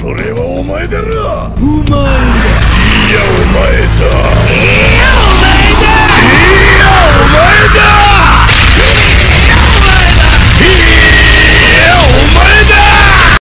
それはお前だろ。うまい。